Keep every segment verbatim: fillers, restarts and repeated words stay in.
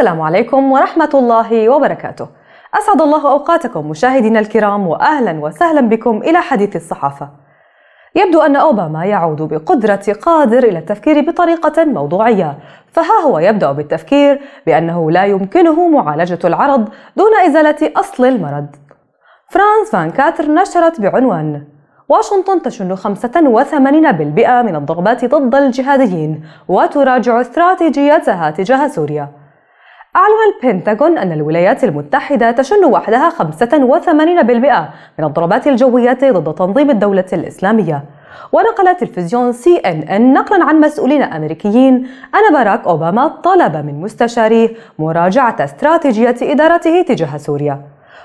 السلام عليكم ورحمة الله وبركاته. أسعد الله أوقاتكم مشاهدينا الكرام، وأهلا وسهلا بكم إلى حديث الصحافة. يبدو أن أوباما يعود بقدرة قادر إلى التفكير بطريقة موضوعية، فها هو يبدأ بالتفكير بأنه لا يمكنه معالجة العرض دون إزالة أصل المرض. فرانس فان كاتر نشرت بعنوان: واشنطن تشن خمسة وثمانين بالمئة من الضربات ضد الجهاديين وتراجع استراتيجيتها تجاه سوريا. أعلن البنتاغون أن الولايات المتحدة تشن وحدها خمسة وثمانين بالمئة من الضربات الجوية ضد تنظيم الدولة الإسلامية. ونقل تلفزيون سي إن إن نقلا عن مسؤولين أمريكيين أن باراك أوباما طلب من مستشاريه مراجعة استراتيجية إدارته تجاه سوريا.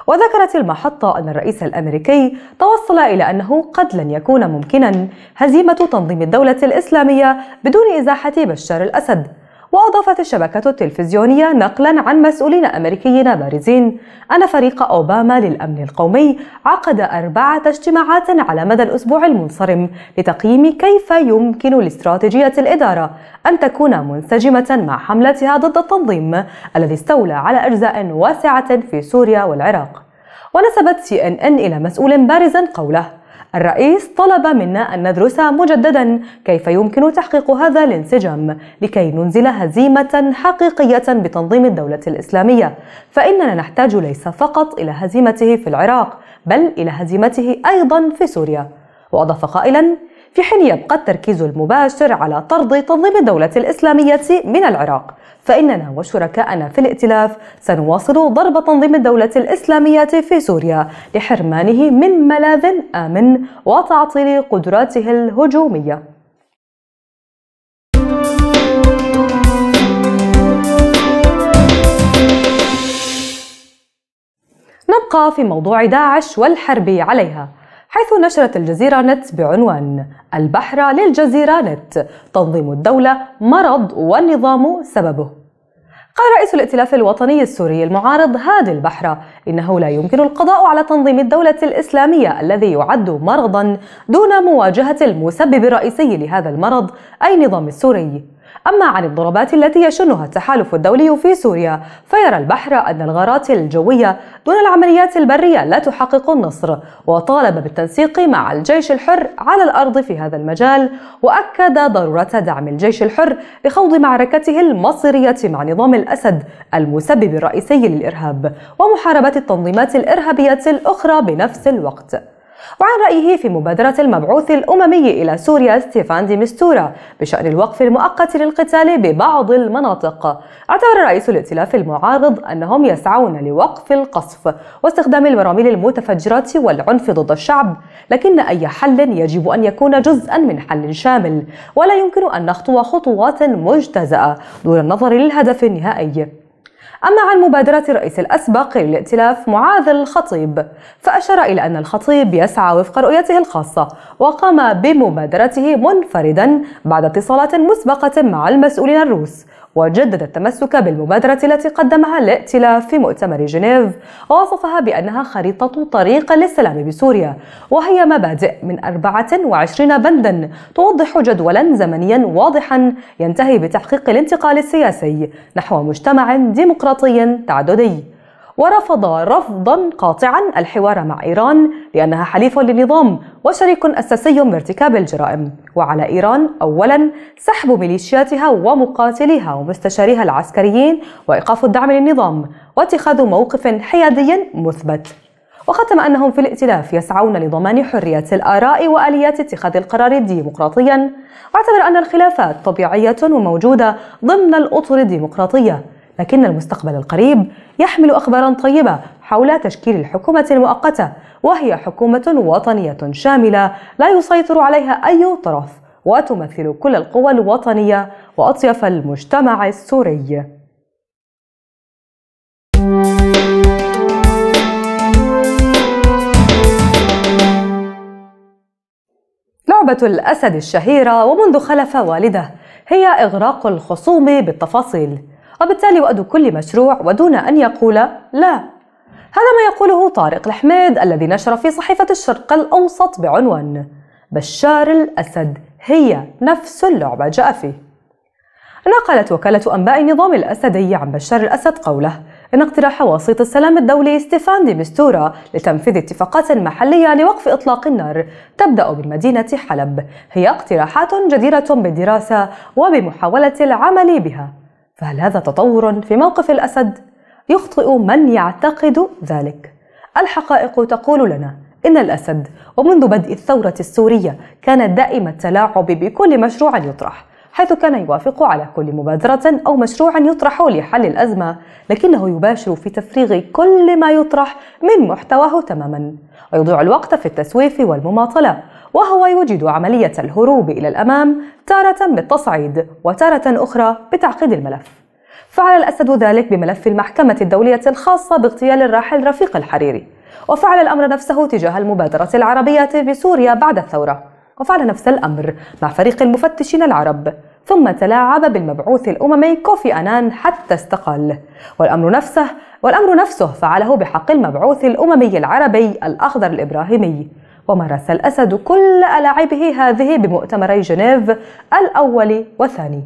وذكرت المحطة أن الرئيس الأمريكي توصل إلى أنه قد لن يكون ممكنا هزيمة تنظيم الدولة الإسلامية بدون إزاحة بشار الأسد. وأضافت الشبكة التلفزيونية نقلا عن مسؤولين أمريكيين بارزين أن فريق أوباما للأمن القومي عقد أربعة اجتماعات على مدى الأسبوع المنصرم لتقييم كيف يمكن لاستراتيجية الإدارة أن تكون منسجمة مع حملتها ضد التنظيم الذي استولى على أجزاء واسعة في سوريا والعراق. ونسبت سي إن إن إلى مسؤول بارز قوله: الرئيس طلب منا أن ندرس مجددا كيف يمكن تحقيق هذا الانسجام لكي ننزل هزيمة حقيقية بتنظيم الدولة الإسلامية، فإننا نحتاج ليس فقط إلى هزيمته في العراق بل إلى هزيمته أيضا في سوريا. وأضاف قائلا: في حين يبقى التركيز المباشر على طرد تنظيم الدولة الإسلامية من العراق، فإننا وشركائنا في الائتلاف سنواصل ضرب تنظيم الدولة الإسلامية في سوريا لحرمانه من ملاذ آمن وتعطيل قدراته الهجومية. نبقى في موضوع داعش والحرب عليها، حيث نشرت الجزيرة نت بعنوان: البحر للجزيرة نت، تنظيم الدولة مرض والنظام سببه. قال رئيس الائتلاف الوطني السوري المعارض هادي البحرة إنه لا يمكن القضاء على تنظيم الدولة الإسلامية الذي يعد مرضا دون مواجهة المسبب الرئيسي لهذا المرض أي النظام السوري. أما عن الضربات التي يشنها التحالف الدولي في سوريا، فيرى البحر أن الغارات الجوية دون العمليات البرية لا تحقق النصر، وطالب بالتنسيق مع الجيش الحر على الأرض في هذا المجال، وأكد ضرورة دعم الجيش الحر لخوض معركته المصيرية مع نظام الأسد المسبب الرئيسي للإرهاب ومحاربة التنظيمات الإرهابية الأخرى بنفس الوقت. وعن رأيه في مبادرة المبعوث الأممي إلى سوريا ستيفان دي ميستورا بشأن الوقف المؤقت للقتال ببعض المناطق، اعتبر رئيس الائتلاف المعارض أنهم يسعون لوقف القصف واستخدام البراميل المتفجرات والعنف ضد الشعب، لكن أي حل يجب أن يكون جزءا من حل شامل، ولا يمكن أن نخطو خطوات مجتزأة دون النظر للهدف النهائي. أما عن مبادرة الرئيس الأسبق للائتلاف معاذ الخطيب، فأشار إلى أن الخطيب يسعى وفق رؤيته الخاصة، وقام بمبادرته منفردا بعد اتصالات مسبقة مع المسؤولين الروس، وجدد التمسك بالمبادرة التي قدمها الائتلاف في مؤتمر جنيف، ووصفها بأنها خريطة طريق للسلام بسوريا، وهي مبادئ من أربعة وعشرين بندا توضح جدولا زمنيا واضحا ينتهي بتحقيق الانتقال السياسي نحو مجتمع ديمقراطي تعددي. ورفض رفضا قاطعا الحوار مع إيران لأنها حليف للنظام وشريك أساسي بارتكاب الجرائم، وعلى إيران أولا سحب ميليشياتها ومقاتليها ومستشاريها العسكريين وإيقاف الدعم للنظام واتخاذ موقف حيادي مثبت. وختم أنهم في الائتلاف يسعون لضمان حرية الآراء وآليات اتخاذ القرار ديمقراطيا، واعتبر أن الخلافات طبيعية وموجودة ضمن الأطر الديمقراطية، لكن المستقبل القريب يحمل أخبارا طيبة حول تشكيل الحكومة المؤقتة، وهي حكومة وطنية شاملة لا يسيطر عليها أي طرف، وتمثل كل القوى الوطنية وأطياف المجتمع السوري. لعبة الأسد الشهيرة ومنذ خلف والده هي إغراق الخصوم بالتفاصيل، وبالتالي وأد كل مشروع ودون أن يقول لا. هذا ما يقوله طارق الحميد الذي نشر في صحيفة الشرق الأوسط بعنوان: بشار الأسد هي نفس اللعبة جاء فيه. نقلت وكالة أنباء نظام الأسدي عن بشار الأسد قوله إن اقتراح وسيط السلام الدولي ستيفان دي ميستورا لتنفيذ اتفاقات محلية لوقف إطلاق النار تبدأ بمدينة حلب هي اقتراحات جديرة بالدراسة وبمحاولة العمل بها. فهل هذا تطور في موقف الأسد؟ يخطئ من يعتقد ذلك. الحقائق تقول لنا إن الأسد ومنذ بدء الثورة السورية كان دائم التلاعب بكل مشروع يطرح، حيث كان يوافق على كل مبادرة أو مشروع يطرح لحل الأزمة، لكنه يباشر في تفريغ كل ما يطرح من محتواه تماما ويضيع الوقت في التسويف والمماطلة، وهو يوجد عملية الهروب إلى الأمام تارة بالتصعيد وتارة أخرى بتعقيد الملف. فعل الأسد ذلك بملف المحكمة الدولية الخاصة باغتيال الراحل رفيق الحريري، وفعل الأمر نفسه تجاه المبادرة العربية بسوريا بعد الثورة، وفعل نفس الأمر مع فريق المفتشين العرب، ثم تلاعب بالمبعوث الأممي كوفي أنان حتى استقال، والأمر نفسه والأمر نفسه فعله بحق المبعوث الأممي العربي الأخضر الإبراهيمي. ومارس الأسد كل ألاعبه هذه بمؤتمري جنيف الأول والثاني.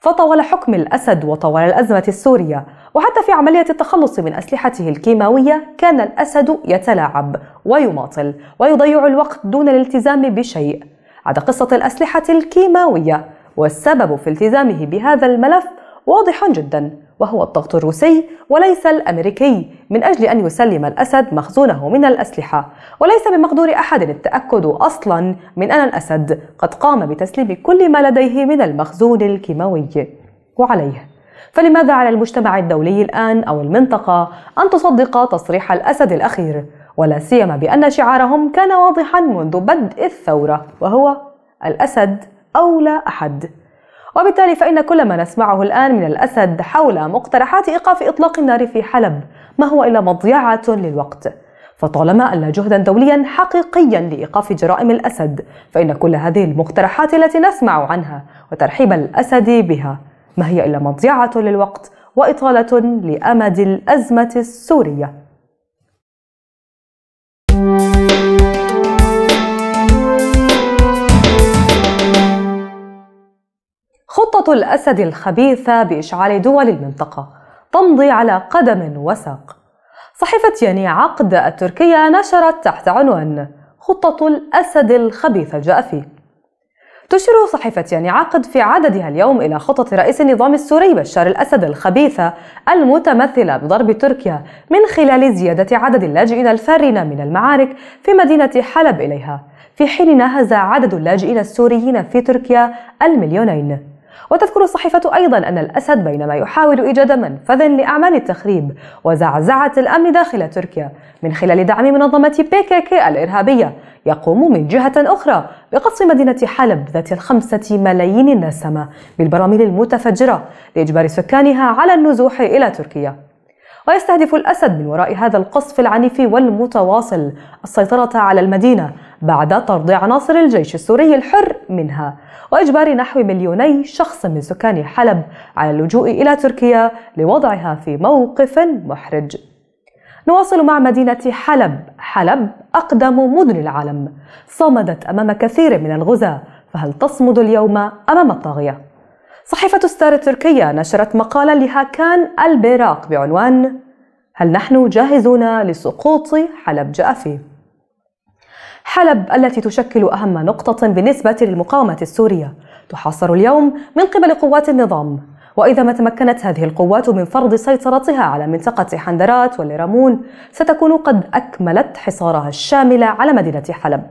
فطول حكم الأسد وطول الأزمة السورية، وحتى في عملية التخلص من أسلحته الكيماوية كان الأسد يتلاعب ويماطل ويضيع الوقت دون الالتزام بشيء عدا قصة الأسلحة الكيماوية. والسبب في التزامه بهذا الملف واضح جدا، وهو الضغط الروسي وليس الأمريكي من أجل أن يسلم الأسد مخزونه من الأسلحة، وليس بمقدور أحد التأكد أصلا من أن الأسد قد قام بتسليم كل ما لديه من المخزون الكيماوي. وعليه فلماذا على المجتمع الدولي الآن أو المنطقة أن تصدق تصريح الأسد الأخير، ولا سيما بأن شعارهم كان واضحا منذ بدء الثورة وهو الأسد أولى أحد. وبالتالي فإن كل ما نسمعه الآن من الأسد حول مقترحات إيقاف إطلاق النار في حلب ما هو إلا مضيعة للوقت. فطالما ألا جهدا دوليا حقيقيا لإيقاف جرائم الأسد، فإن كل هذه المقترحات التي نسمع عنها وترحيب الأسد بها ما هي إلا مضيعة للوقت وإطالة لأمد الأزمة السورية. خطة الأسد الخبيثة بإشعال دول المنطقة تمضي على قدم وساق. صحيفة يني عقد التركية نشرت تحت عنوان خطة الأسد الخبيثة الجأفي. تشير صحيفة يني عقد في عددها اليوم إلى خطط رئيس النظام السوري بشار الأسد الخبيثة المتمثلة بضرب تركيا من خلال زيادة عدد اللاجئين الفارين من المعارك في مدينة حلب إليها، في حين نهز عدد اللاجئين السوريين في تركيا المليونين. وتذكر الصحيفة أيضا أن الأسد بينما يحاول إيجاد منفذ لأعمال التخريب وزعزعة الأمن داخل تركيا من خلال دعم منظمة بي كي كي الإرهابية، يقوم من جهة أخرى بقصف مدينة حلب ذات الخمسة ملايين النسمة بالبراميل المتفجرة لإجبار سكانها على النزوح إلى تركيا. ويستهدف الأسد من وراء هذا القصف العنيف والمتواصل السيطرة على المدينة بعد طرد عناصر الجيش السوري الحر منها، وإجبار نحو مليوني شخص من سكان حلب على اللجوء إلى تركيا لوضعها في موقف محرج. نواصل مع مدينة حلب. حلب أقدم مدن العالم، صمدت أمام كثير من الغزاة، فهل تصمد اليوم أمام الطاغية؟ صحيفة ستار التركية نشرت مقالا لهاكان البيراق بعنوان هل نحن جاهزون لسقوط حلب جأفي؟ حلب التي تشكل أهم نقطة بالنسبة للمقاومة السورية تحاصر اليوم من قبل قوات النظام، وإذا ما تمكنت هذه القوات من فرض سيطرتها على منطقة حندرات والإرمون ستكون قد أكملت حصارها الشامل على مدينة حلب،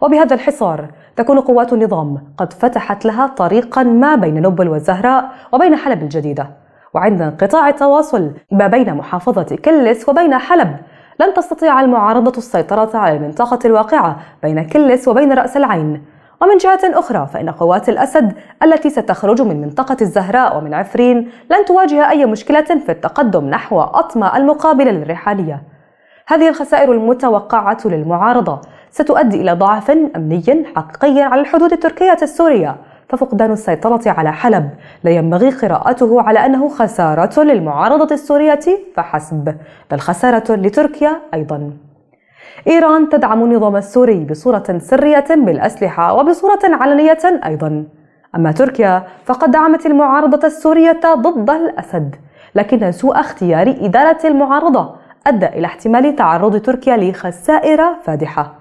وبهذا الحصار تكون قوات النظام قد فتحت لها طريقا ما بين نوبل والزهراء وبين حلب الجديدة. وعند انقطاع التواصل ما بين محافظة كلس وبين حلب لن تستطيع المعارضة السيطرة على المنطقة الواقعة بين كلس وبين رأس العين. ومن جهة أخرى فإن قوات الأسد التي ستخرج من منطقة الزهراء ومن عفرين لن تواجه أي مشكلة في التقدم نحو أطمى المقابلة للرحالية. هذه الخسائر المتوقعة للمعارضة ستؤدي إلى ضعف أمني حقيقي على الحدود التركية السورية، ففقدان السيطرة على حلب لا ينبغي قراءته على أنه خسارة للمعارضة السورية فحسب، بل خسارة لتركيا أيضا. إيران تدعم النظام السوري بصورة سرية بالأسلحة وبصورة علنية أيضا. أما تركيا فقد دعمت المعارضة السورية ضد الأسد، لكن سوء اختيار إدارة المعارضة أدى إلى احتمال تعرض تركيا لخسائر فادحة.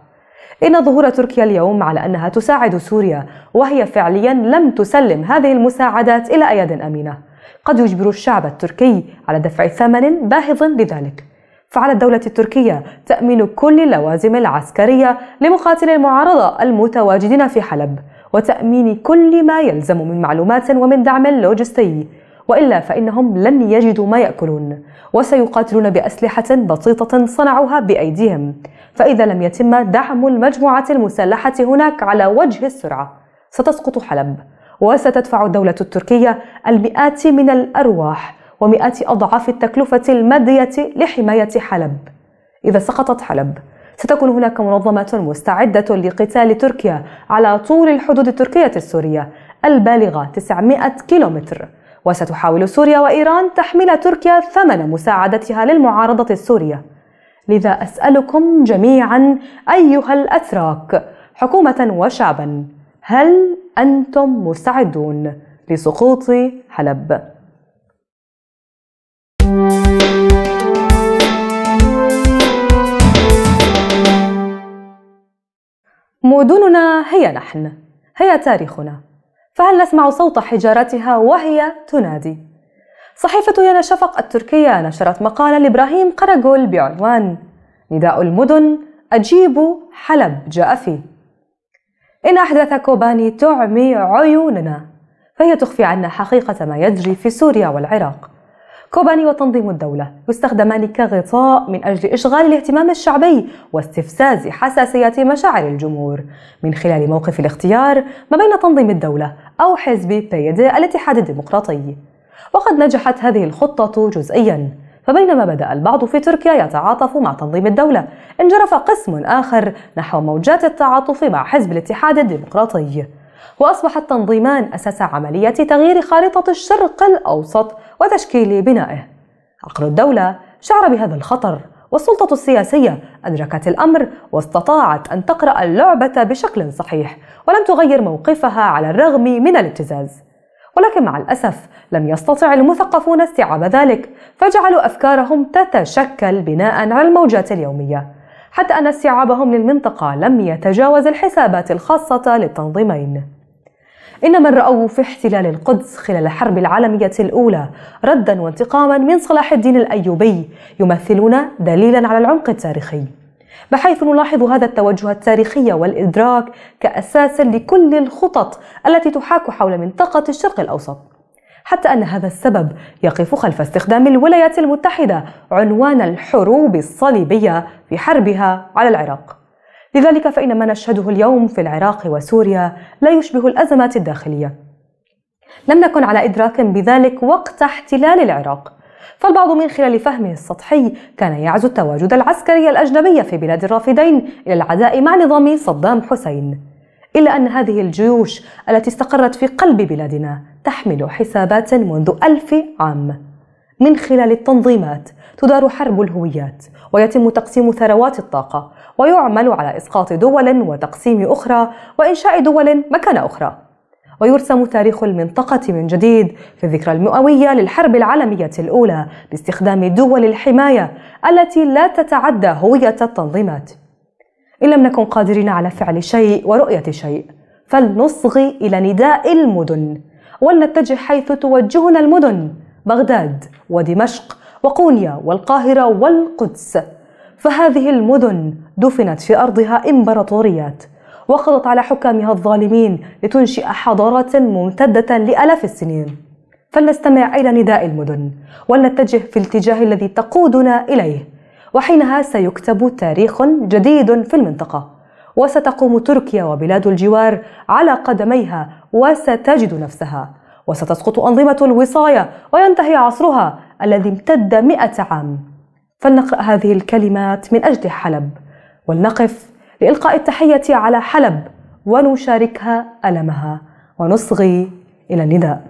إن ظهور تركيا اليوم على أنها تساعد سوريا وهي فعليا لم تسلم هذه المساعدات إلى أيد أمينة قد يجبر الشعب التركي على دفع ثمن باهظ لذلك، فعلى الدولة التركية تأمين كل اللوازم العسكرية لمقاتلي المعارضة المتواجدين في حلب وتأمين كل ما يلزم من معلومات ومن دعم لوجستي، وإلا فإنهم لن يجدوا ما يأكلون وسيقاتلون بأسلحة بسيطة صنعوها بأيديهم، فإذا لم يتم دعم المجموعة المسلحة هناك على وجه السرعة ستسقط حلب، وستدفع الدولة التركية المئات من الأرواح ومئات أضعاف التكلفة المادية لحماية حلب. إذا سقطت حلب ستكون هناك منظمات مستعدة لقتال تركيا على طول الحدود التركية السورية البالغة تسعمئة كيلومتر، وستحاول سوريا وإيران تحميل تركيا ثمن مساعدتها للمعارضة السورية. لذا أسألكم جميعا أيها الأتراك حكومة وشعبا، هل أنتم مستعدون لسقوط حلب؟ مدننا هي نحن، هي تاريخنا، فهل نسمع صوت حجارتها وهي تنادي؟ صحيفة يني شفق التركية نشرت مقالا لإبراهيم قرقل بعنوان نداء المدن أجيبوا حلب جاء فيه. إن أحداث كوباني تعمي عيوننا، فهي تخفي عنا حقيقة ما يجري في سوريا والعراق. كوباني وتنظيم الدولة يستخدمان كغطاء من أجل إشغال الاهتمام الشعبي واستفزاز حساسية مشاعر الجمهور من خلال موقف الاختيار ما بين تنظيم الدولة أو حزب بيد الاتحاد الديمقراطي. وقد نجحت هذه الخطة جزئياً، فبينما بدأ البعض في تركيا يتعاطف مع تنظيم الدولة انجرف قسم آخر نحو موجات التعاطف مع حزب الاتحاد الديمقراطي، وأصبح التنظيمان أساس عملية تغيير خارطة الشرق الأوسط وتشكيل بنائه. عقل الدولة شعر بهذا الخطر، والسلطة السياسية أدركت الأمر واستطاعت أن تقرأ اللعبة بشكل صحيح ولم تغير موقفها على الرغم من الابتزاز، ولكن مع الأسف لم يستطع المثقفون استيعاب ذلك، فجعلوا أفكارهم تتشكل بناء على الموجات اليومية، حتى أن استيعابهم للمنطقة لم يتجاوز الحسابات الخاصة للتنظيمين. إن من رأوا في احتلال القدس خلال الحرب العالمية الأولى رداً وانتقاماً من صلاح الدين الأيوبي يمثلون دليلاً على العمق التاريخي، بحيث نلاحظ هذا التوجه التاريخي والإدراك كأساس لكل الخطط التي تحاك حول منطقة الشرق الأوسط، حتى أن هذا السبب يقف خلف استخدام الولايات المتحدة عنوان الحروب الصليبية في حربها على العراق. لذلك فإن ما نشهده اليوم في العراق وسوريا لا يشبه الأزمات الداخلية، لم نكن على إدراك بذلك وقت احتلال العراق، فالبعض من خلال فهمه السطحي كان يعزو التواجد العسكري الأجنبي في بلاد الرافدين إلى العداء مع نظام صدام حسين، إلا أن هذه الجيوش التي استقرت في قلب بلادنا تحمل حسابات منذ ألف عام. من خلال التنظيمات تدار حرب الهويات، ويتم تقسيم ثروات الطاقة، ويعمل على إسقاط دول وتقسيم أخرى وإنشاء دول مكان أخرى، ويرسم تاريخ المنطقة من جديد في الذكرى المئوية للحرب العالمية الأولى باستخدام دول الحماية التي لا تتعدى هوية التنظيمات. إن لم نكن قادرين على فعل شيء ورؤية شيء فلنصغي إلى نداء المدن، ولنتجه حيث توجهنا المدن بغداد ودمشق وقونيا والقاهرة والقدس، فهذه المدن دفنت في أرضها إمبراطوريات وقضت على حكامها الظالمين لتنشئ حضارات ممتدة لآلاف السنين، فلنستمع إلى نداء المدن ولنتجه في الاتجاه الذي تقودنا إليه، وحينها سيكتب تاريخ جديد في المنطقة، وستقوم تركيا وبلاد الجوار على قدميها وستجد نفسها، وستسقط أنظمة الوصاية وينتهي عصرها الذي امتد مئة عام. فلنقرأ هذه الكلمات من أجل حلب، ولنقف لإلقاء التحية على حلب ونشاركها ألمها، ونصغي إلى النداء.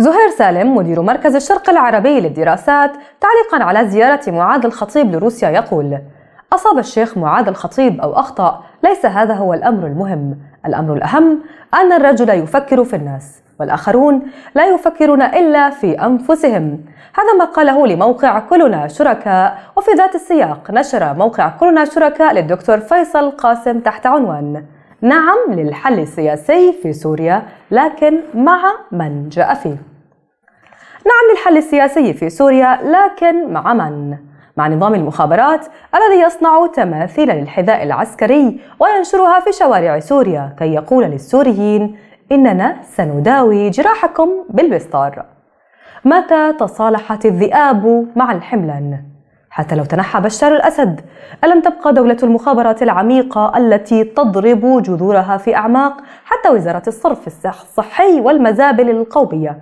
زهير سالم مدير مركز الشرق العربي للدراسات تعليقا على زيارة معاذ الخطيب لروسيا يقول: أصاب الشيخ معاذ الخطيب أو أخطأ، ليس هذا هو الأمر المهم، الأمر الأهم أن الرجل يفكر في الناس، والآخرون لا يفكرون إلا في أنفسهم. هذا ما قاله لموقع كلنا شركاء. وفي ذات السياق نشر موقع كلنا شركاء للدكتور فيصل قاسم تحت عنوان: نعم للحل السياسي في سوريا، لكن مع من جاء فيه. نعم للحل السياسي في سوريا، لكن مع من؟ مع نظام المخابرات الذي يصنع تماثيل للحذاء العسكري وينشرها في شوارع سوريا كي يقول للسوريين: إننا سنداوي جراحكم بالبسطار. متى تصالحت الذئاب مع الحملان؟ حتى لو تنحى بشار الأسد، ألم تبقى دولة المخابرات العميقة التي تضرب جذورها في أعماق حتى وزارة الصرف الصحي والمزابل القومية،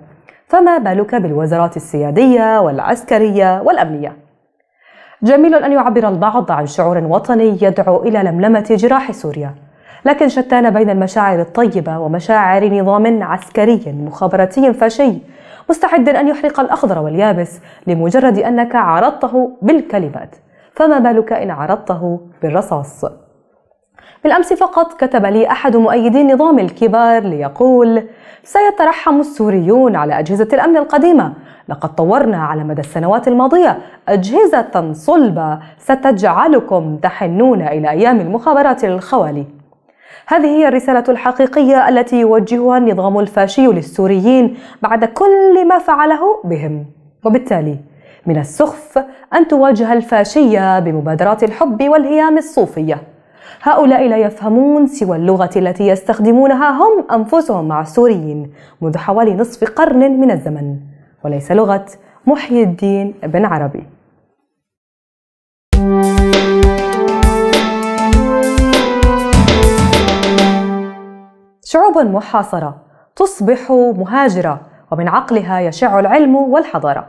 فما بالك بالوزارات السيادية والعسكرية والأمنية؟ جميل أن يعبر البعض عن شعور وطني يدعو إلى لملمة جراح سوريا، لكن شتان بين المشاعر الطيبة ومشاعر نظام عسكري مخابراتي فاشي مستعد أن يحرق الأخضر واليابس لمجرد أنك عرضته بالكلمات، فما بالك إن عرضته بالرصاص؟ بالأمس فقط كتب لي أحد مؤيدي نظام الكبار ليقول: سيترحم السوريون على أجهزة الأمن القديمة، لقد طورنا على مدى السنوات الماضية أجهزة صلبة ستجعلكم تحنون إلى أيام المخابرات للخوالي. هذه هي الرسالة الحقيقية التي يوجهها النظام الفاشي للسوريين بعد كل ما فعله بهم، وبالتالي من السخف أن تواجه الفاشية بمبادرات الحب والهيام الصوفية. هؤلاء لا يفهمون سوى اللغة التي يستخدمونها هم أنفسهم مع السوريين منذ حوالي نصف قرن من الزمن، وليس لغة محي الدين ابن عربي. شعوب محاصرة تصبح مهاجرة، ومن عقلها يشع العلم والحضارة.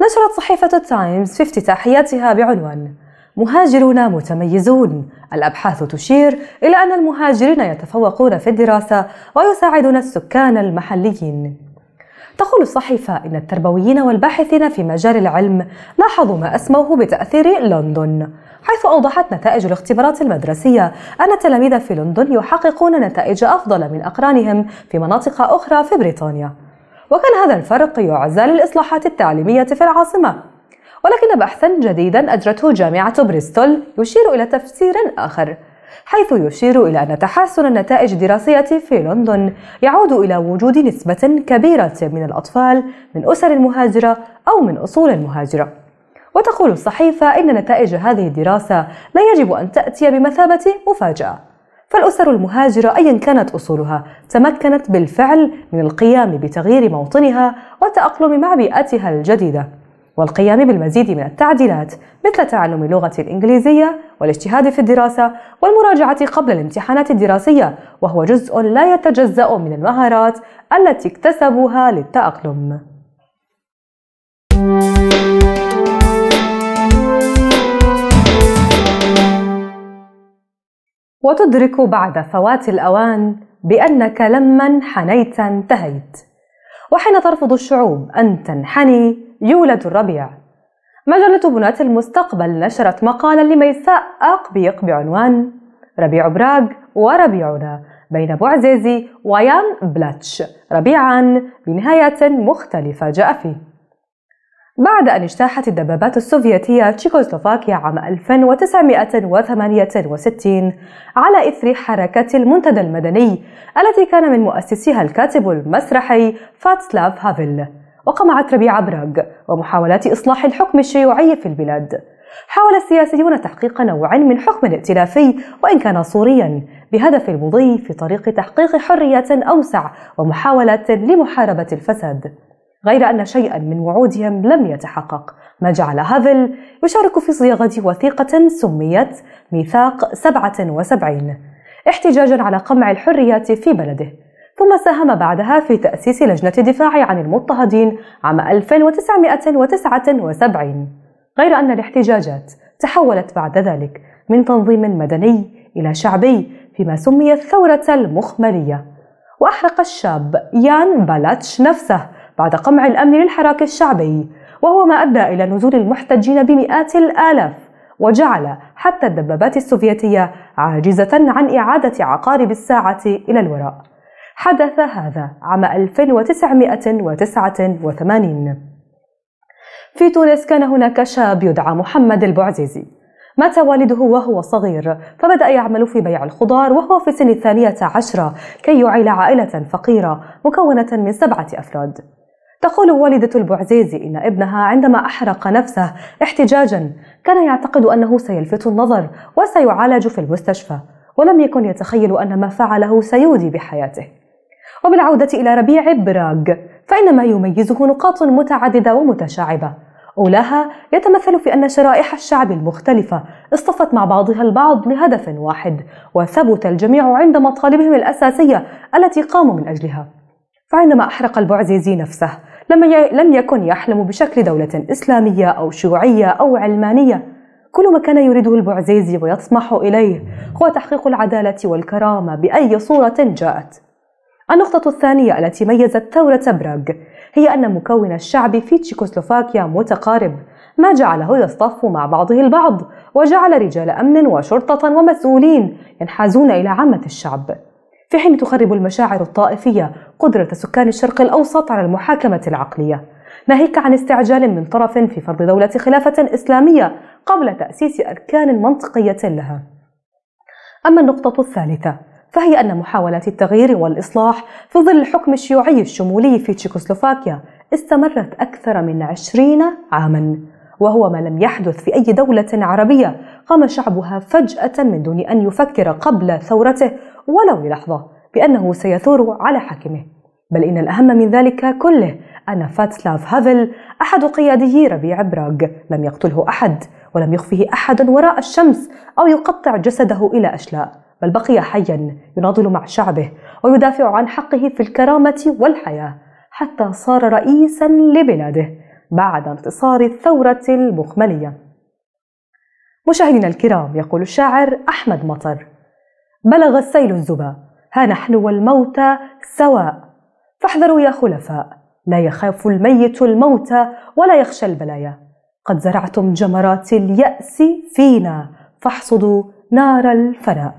نشرت صحيفة التايمز في افتتاحيتها بعنوان: مهاجرون متميزون، الأبحاث تشير إلى أن المهاجرين يتفوقون في الدراسة ويساعدون السكان المحليين. تقول الصحيفة إن التربويين والباحثين في مجال العلم لاحظوا ما أسموه بتأثير لندن، حيث أوضحت نتائج الاختبارات المدرسية أن التلاميذ في لندن يحققون نتائج أفضل من أقرانهم في مناطق أخرى في بريطانيا، وكان هذا الفرق يعزى للإصلاحات التعليمية في العاصمة. ولكن بحثا جديدا أجرته جامعة بريستول يشير إلى تفسير آخر، حيث يشير إلى أن تحسن النتائج الدراسية في لندن يعود إلى وجود نسبة كبيرة من الأطفال من أسر مهاجرة أو من أصول مهاجرة. وتقول الصحيفة إن نتائج هذه الدراسة لا يجب أن تأتي بمثابة مفاجأة، فالأسر المهاجرة أيا كانت أصولها تمكنت بالفعل من القيام بتغيير موطنها والتأقلم مع بيئتها الجديدة، والقيام بالمزيد من التعديلات مثل تعلم اللغة الإنجليزية والاجتهاد في الدراسة والمراجعة قبل الامتحانات الدراسية، وهو جزء لا يتجزأ من المهارات التي اكتسبوها للتأقلم. وتدرك بعد فوات الأوان بأنك لما حنيت انتهيت، وحين ترفض الشعوب أن تنحني يولد الربيع. مجلة بنات المستقبل نشرت مقالا لميساء أقبيق بعنوان: ربيع براغ وربيعنا بين بوعزيزي ويان بلاتش، ربيعا بنهاية مختلفة جاء فيه. بعد أن اجتاحت الدبابات السوفيتية تشيكوسلوفاكيا عام ألف وتسعمئة وثمانية وستين على إثر حركة المنتدى المدني التي كان من مؤسسيها الكاتب المسرحي فاتسلاف هافل، وقمعت ربيع براغ ومحاولات إصلاح الحكم الشيوعي في البلاد. حاول السياسيون تحقيق نوع من حكم ائتلافي وإن كان صوريا بهدف المضي في طريق تحقيق حرية أوسع ومحاولة لمحاربة الفساد، غير أن شيئا من وعودهم لم يتحقق، ما جعل هافل يشارك في صياغة وثيقة سميت ميثاق سبعة وسبعين احتجاجا على قمع الحريات في بلده، ثم ساهم بعدها في تأسيس لجنة الدفاع عن المضطهدين عام ألف وتسعمئة وتسعة وسبعين، غير أن الاحتجاجات تحولت بعد ذلك من تنظيم مدني إلى شعبي فيما سمي الثورة المخملية. وأحرق الشاب يان بالاتش نفسه بعد قمع الأمن للحراك الشعبي، وهو ما أدى إلى نزول المحتجين بمئات الآلاف، وجعل حتى الدبابات السوفيتية عاجزة عن إعادة عقارب الساعة إلى الوراء. حدث هذا عام ألف وتسعمئة وتسعة وثمانين. في تونس كان هناك شاب يدعى محمد البوعزيزي، مات والده وهو صغير، فبدأ يعمل في بيع الخضار وهو في سن الثانية عشرة كي يعيل عائلة فقيرة مكونة من سبعة أفراد. تقول والدة البوعزيزي إن ابنها عندما أحرق نفسه احتجاجا كان يعتقد أنه سيلفت النظر وسيعالج في المستشفى، ولم يكن يتخيل أن ما فعله سيودي بحياته. وبالعودة إلى ربيع براغ، فإن ما يميزه نقاط متعددة ومتشعبة، أولاها يتمثل في أن شرائح الشعب المختلفة اصطفت مع بعضها البعض لهدف واحد، وثبت الجميع عند مطالبهم الأساسية التي قاموا من أجلها. فعندما أحرق البوعزيزي نفسه لم يكن يحلم بشكل دولة إسلامية أو شيوعية أو علمانية. كل ما كان يريده البوعزيزي ويطمح إليه هو تحقيق العدالة والكرامة بأي صورة جاءت. النقطة الثانية التي ميزت ثورة براغ هي أن مكون الشعب في تشيكوسلوفاكيا متقارب، ما جعله يصطف مع بعضه البعض، وجعل رجال أمن وشرطة ومسؤولين ينحازون إلى عامة الشعب، في حين تخرب المشاعر الطائفية قدرة سكان الشرق الأوسط على المحاكمة العقلية، ناهيك عن استعجال من طرف في فرض دولة خلافة إسلامية قبل تأسيس أركان منطقية لها. أما النقطة الثالثة فهي أن محاولات التغيير والإصلاح في ظل الحكم الشيوعي الشمولي في تشيكوسلوفاكيا استمرت أكثر من عشرين عاما، وهو ما لم يحدث في أي دولة عربية قام شعبها فجأة من دون أن يفكر قبل ثورته ولو للحظة بأنه سيثور على حاكمه. بل إن الأهم من ذلك كله أن فاتسلاف هافل أحد قيادي ربيع براغ لم يقتله أحد، ولم يخفه أحد وراء الشمس أو يقطع جسده إلى أشلاء، بل بقي حيا يناضل مع شعبه ويدافع عن حقه في الكرامة والحياة، حتى صار رئيسا لبلاده بعد انتصار الثورة المخملية. مشاهدينا الكرام، يقول الشاعر أحمد مطر: بلغ السيل الزبا، ها نحن والموتى سواء، فاحذروا يا خلفاء، لا يخاف الميت الموت ولا يخشى البلايا، قد زرعتم جمرات اليأس فينا، فاحصدوا نار الفناء.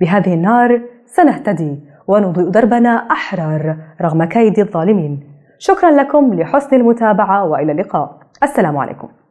بهذه النار سنهتدي ونضيء دربنا أحرار رغم كيد الظالمين. شكرا لكم لحسن المتابعة وإلى اللقاء. السلام عليكم.